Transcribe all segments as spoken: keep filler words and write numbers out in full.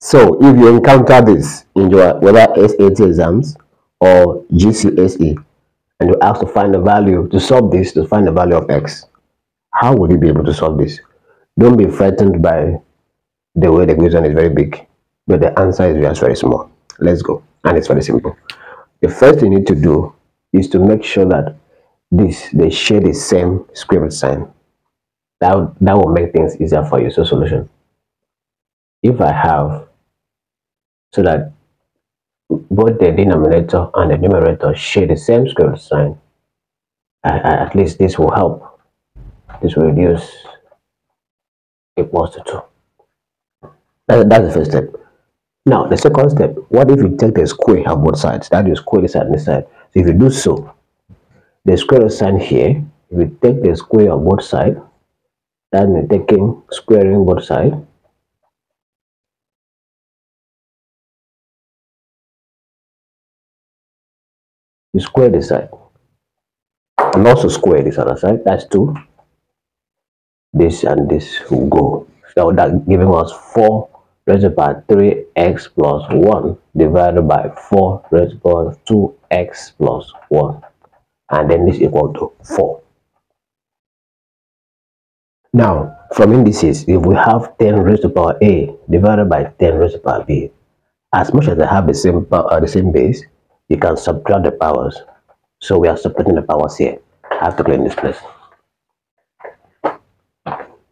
So if you encounter this in your whether S A T exams or G C S E, and you ask to find the value, to solve this, to find the value of X, how will you be able to solve this? Don't be frightened by the way the question is very big, but the answer is just very small. Let's go. And it's very simple. The first thing you need to do is to make sure that this, they share the same script sign. That, that will make things easier for you. So solution. If I have, so that both the denominator and the numerator share the same script sign, I, I, at least this will help. This will reduce equals to two. That, that's the first step. Now, the second step, what if you take the square of both sides? That is square this side and this side. So if you do so, the square sign here, if you take the square of both sides, that means taking squaring both sides. You square this side and also square this other side. That's two. This and this will go. So that giving us four raised to the power three x plus one divided by four raised to the power two x plus one. And then this equal to four. Now, from indices, if we have ten raised to the power a divided by ten raised to the power b, as much as they have the same, uh, the same base, you can subtract the powers. So we are subtracting the powers here. I have to clean this place.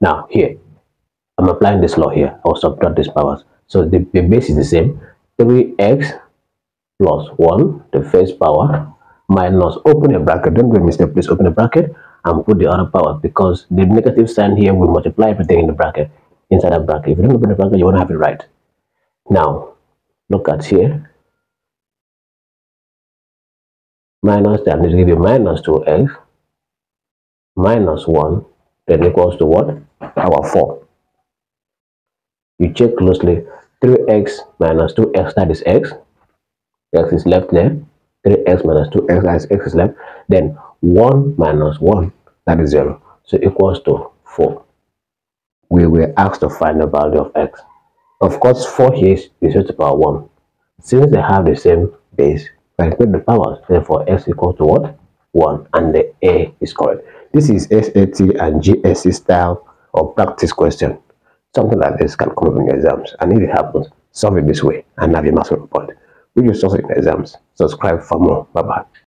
Now, here, I'm applying this law here. I'll subtract these powers. So the, the base is the same. three x plus one, the first power, minus, open a bracket. Don't make a mistake, please open a bracket and put the other power, because the negative sign here will multiply everything in the bracket, inside the bracket. If you don't open the bracket, you won't have it right. Now, look at here. Minus, that will give you minus two x minus one, then equals to what? Power four. You check closely. three x minus two x, that is x. X is left there. three x minus two x, that is x is left. Then one minus one, that is zero. So equals to four. We were asked to find the value of x. Of course, four here is raised to the power one. Since they have the same base, calculate the powers, therefore x equals to what? one, and the a is correct. This is S A T and G C S E style or practice question. Something like this can come up in your exams, and if it happens, solve it this way and have your maximum point. If you solve it in exams, subscribe for more. Bye bye.